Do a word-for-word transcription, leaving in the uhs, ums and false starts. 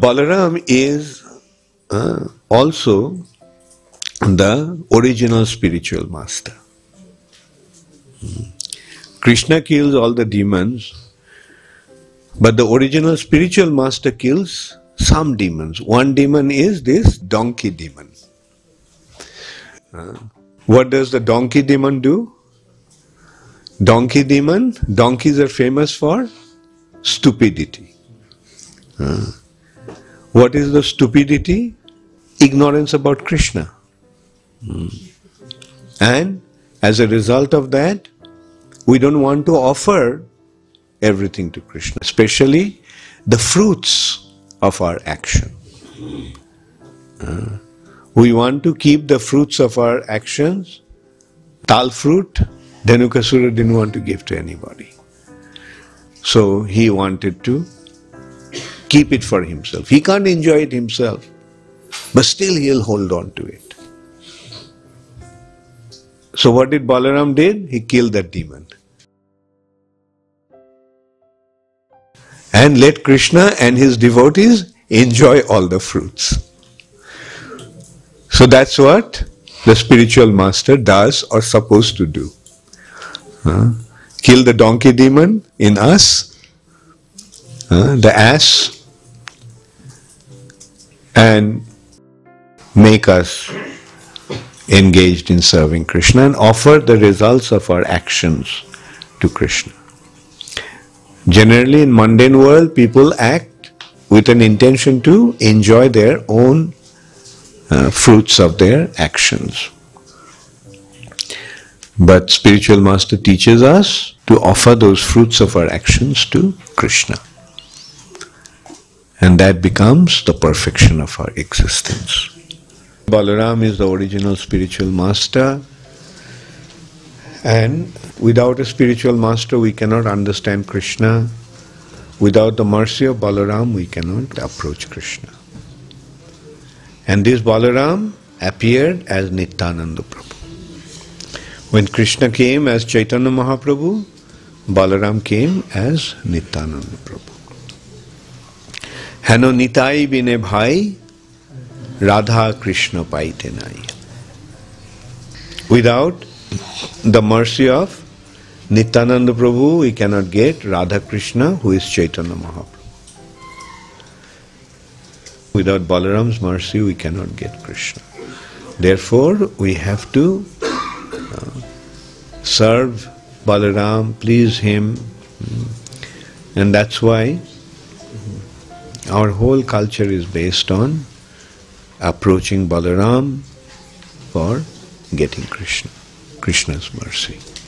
Balaram is uh, also the original spiritual master. Krishna kills all the demons, but the original spiritual master kills some demons. One demon is this donkey demon. Uh, what does the donkey demon do? Donkey demon, donkeys are famous for stupidity. Uh, what is the stupidity? Ignorance about Krishna. Mm. And as a result of that, we don't want to offer everything to Krishna, especially the fruits of our action. Uh, we want to keep the fruits of our actions. Tal fruit, Dhenukasura didn't want to give to anybody. So he wanted to keep it for himself. He can't enjoy it himself, but still he'll hold on to it. So what did Balaram did? He killed that demon. And let Krishna and his devotees enjoy all the fruits. So that's what the spiritual master does or supposed to do. Huh? Kill the donkey demon in us, huh? the ass, and make us engaged in serving Krishna and offer the results of our actions to Krishna. Generally in mundane world, people act with an intention to enjoy their own uh, fruits of their actions. But spiritual master teaches us to offer those fruits of our actions to Krishna. And that becomes the perfection of our existence. Balaram is the original spiritual master, and without a spiritual master we cannot understand Krishna. Without the mercy of Balaram we cannot approach Krishna. And this Balaram appeared as Nityananda Prabhu. When Krishna came as Chaitanya Mahaprabhu, Balaram came as Nityananda Prabhu. Hano Nitai bine bhai, Radha Krishna Paitenai. Without the mercy of Nityananda Prabhu, we cannot get Radha Krishna, who is Chaitanya Mahaprabhu. Without Balaram's mercy, we cannot get Krishna. Therefore, we have to uh, serve Balaram, please him. And that's why our whole culture is based on approaching Balaram for getting Krishna, Krishna's mercy.